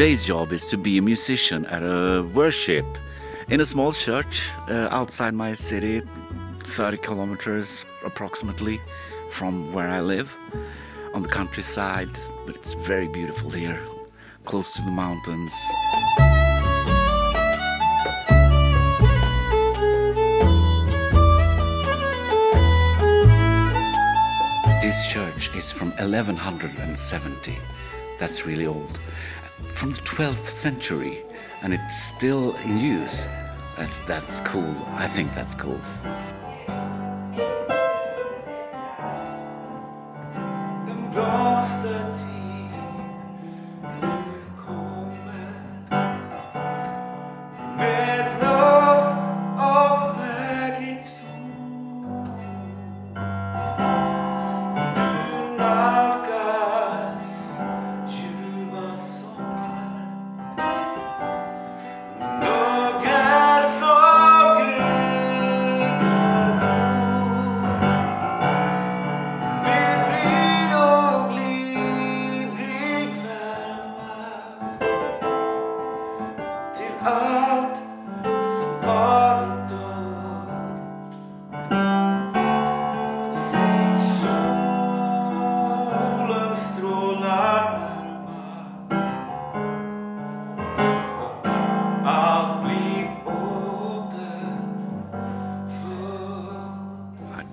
Today's job is to be a musician at a worship in a small church outside my city, 30 kilometers approximately from where I live, on the countryside, but it's very beautiful here, close to the mountains. This church is from 1170. That's really old. From the 12th century, and it's still in use. That's cool. I think that's cool.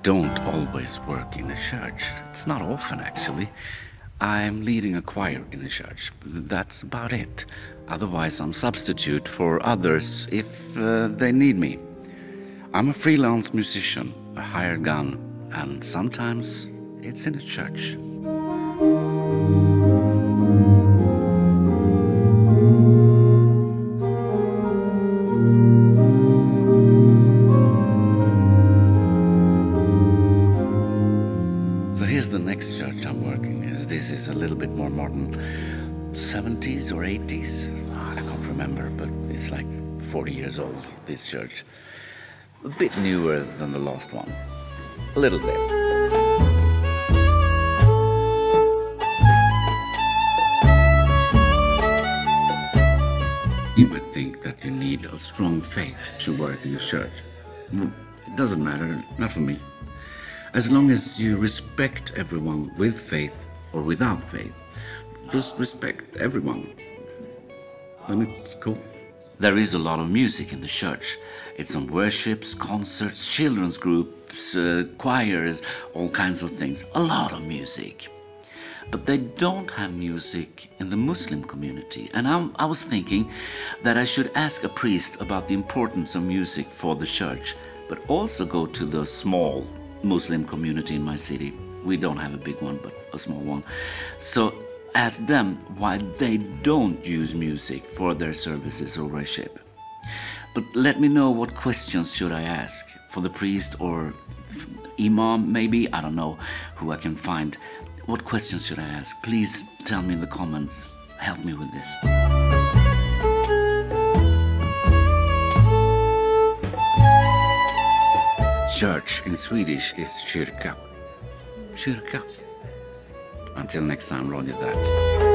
Don't always work in a church. It's not often, actually. I'm leading a choir in a church. That's about it. Otherwise, I'm substitute for others if they need me. I'm a freelance musician, a hired gun, and sometimes it's in a church. The next church I'm working is this is a little bit more modern, 70s or 80s, I can't remember, but it's like 40 years old, this church. A bit newer than the last one, a little bit. You would think that you need a strong faith to work in a church. It doesn't matter, not for me. As long as you respect everyone with faith or without faith, just respect everyone, then it's cool. There is a lot of music in the church. It's on worships, concerts, children's groups, choirs, all kinds of things. A lot of music. But they don't have music in the Muslim community. And I was thinking that I should ask a priest about the importance of music for the church, but also go to the small Muslim community in my city. We don't have a big one, but a small one. So ask them why they don't use music for their services or worship. But let me know what questions should I ask for the priest or imam, maybe, I don't know who I can find. What questions should I ask? Please tell me in the comments. Help me with this. Church in Swedish is kyrka. Kyrka. Until next time, Roger That.